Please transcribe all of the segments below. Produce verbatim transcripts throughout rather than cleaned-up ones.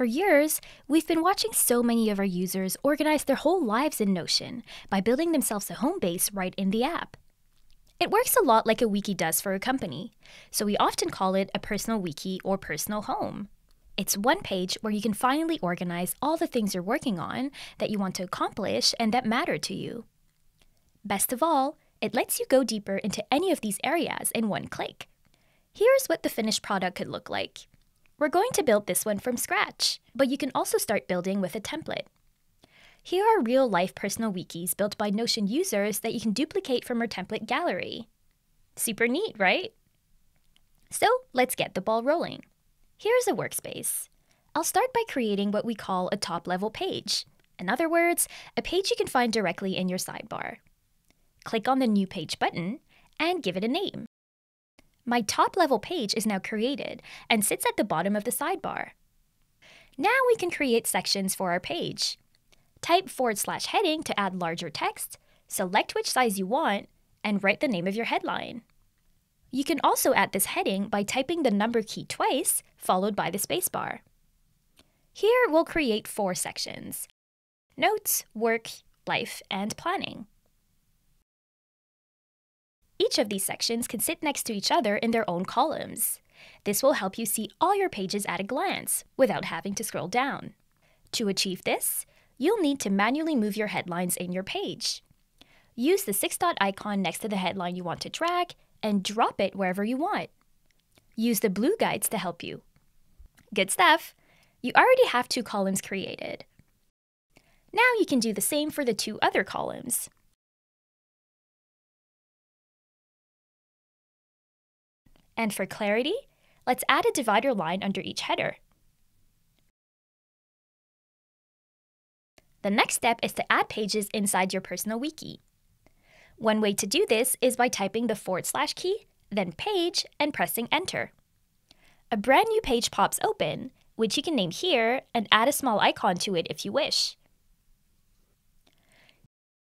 For years, we've been watching so many of our users organize their whole lives in Notion by building themselves a home base right in the app. It works a lot like a wiki does for a company, so we often call it a personal wiki or personal home. It's one page where you can finally organize all the things you're working on that you want to accomplish and that matter to you. Best of all, it lets you go deeper into any of these areas in one click. Here's what the finished product could look like. We're going to build this one from scratch, but you can also start building with a template. Here are real-life personal wikis built by Notion users that you can duplicate from our template gallery. Super neat, right? So let's get the ball rolling. Here's a workspace. I'll start by creating what we call a top-level page. In other words, a page you can find directly in your sidebar. Click on the New Page button and give it a name. My top-level page is now created and sits at the bottom of the sidebar. Now we can create sections for our page. Type forward slash heading to add larger text, select which size you want, and write the name of your headline. You can also add this heading by typing the number key twice, followed by the spacebar. Here we'll create four sections: Notes, Work, Life, and Planning. Each of these sections can sit next to each other in their own columns. This will help you see all your pages at a glance without having to scroll down. To achieve this, you'll need to manually move your headlines in your page. Use the six-dot icon next to the headline you want to drag and drop it wherever you want. Use the blue guides to help you. Good stuff! You already have two columns created. Now you can do the same for the two other columns. And for clarity, let's add a divider line under each header. The next step is to add pages inside your personal wiki. One way to do this is by typing the forward slash key, then page, and pressing enter. A brand new page pops open, which you can name here and add a small icon to it if you wish.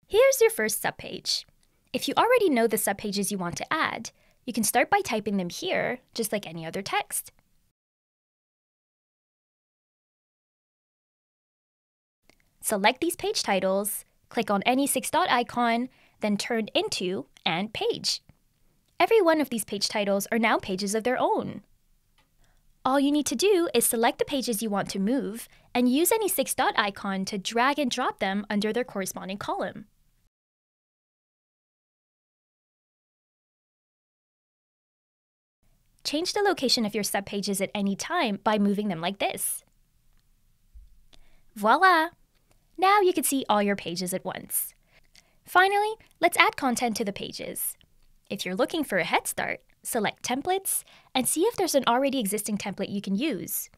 Here's your first subpage. If you already know the subpages you want to add, you can start by typing them here, just like any other text. Select these page titles, click on any six-dot icon, then turn into and page. Every one of these page titles are now pages of their own. All you need to do is select the pages you want to move and use any six-dot icon to drag and drop them under their corresponding column. Change the location of your subpages at any time by moving them like this. Voila! Now you can see all your pages at once. Finally, let's add content to the pages. If you're looking for a head start, select Templates and see if there's an already existing template you can use.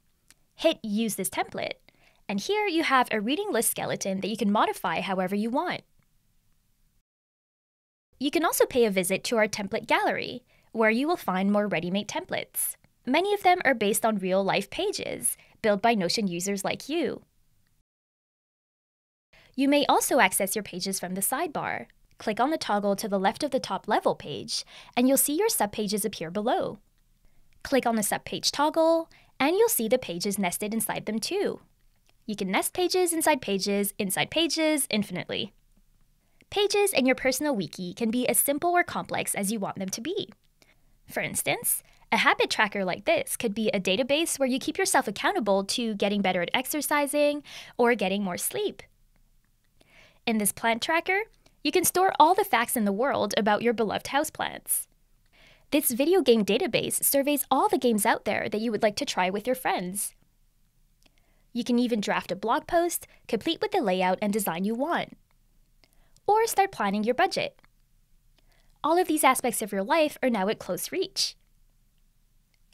Hit Use this template, and here you have a reading list skeleton that you can modify however you want. You can also pay a visit to our template gallery, where you will find more ready-made templates. Many of them are based on real-life pages, built by Notion users like you. You may also access your pages from the sidebar. Click on the toggle to the left of the top-level page, and you'll see your subpages appear below. Click on the subpage toggle, and you'll see the pages nested inside them too. You can nest pages inside pages inside pages infinitely. Pages in your personal wiki can be as simple or complex as you want them to be. For instance, a habit tracker like this could be a database where you keep yourself accountable to getting better at exercising or getting more sleep. In this plant tracker, you can store all the facts in the world about your beloved houseplants. This video game database surveys all the games out there that you would like to try with your friends. You can even draft a blog post, complete with the layout and design you want. Or start planning your budget. All of these aspects of your life are now at close reach.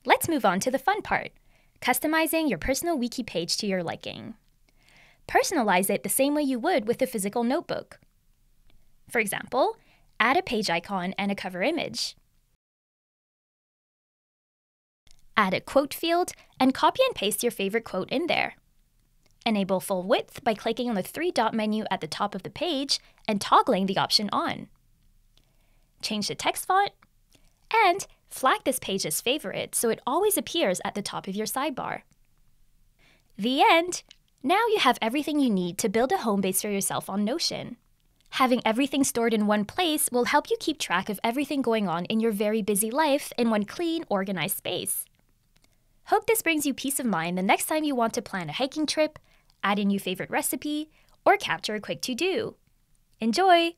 Let's move on to the fun part, customizing your personal wiki page to your liking. Personalize it the same way you would with a physical notebook. For example, add a page icon and a cover image. Add a quote field and copy and paste your favorite quote in there. Enable full width by clicking on the three-dot menu at the top of the page and toggling the option on. Change the text font, and flag this page as favorite so it always appears at the top of your sidebar. The end! Now you have everything you need to build a home base for yourself on Notion. Having everything stored in one place will help you keep track of everything going on in your very busy life in one clean, organized space. Hope this brings you peace of mind the next time you want to plan a hiking trip, add a new favorite recipe, or capture a quick to-do. Enjoy!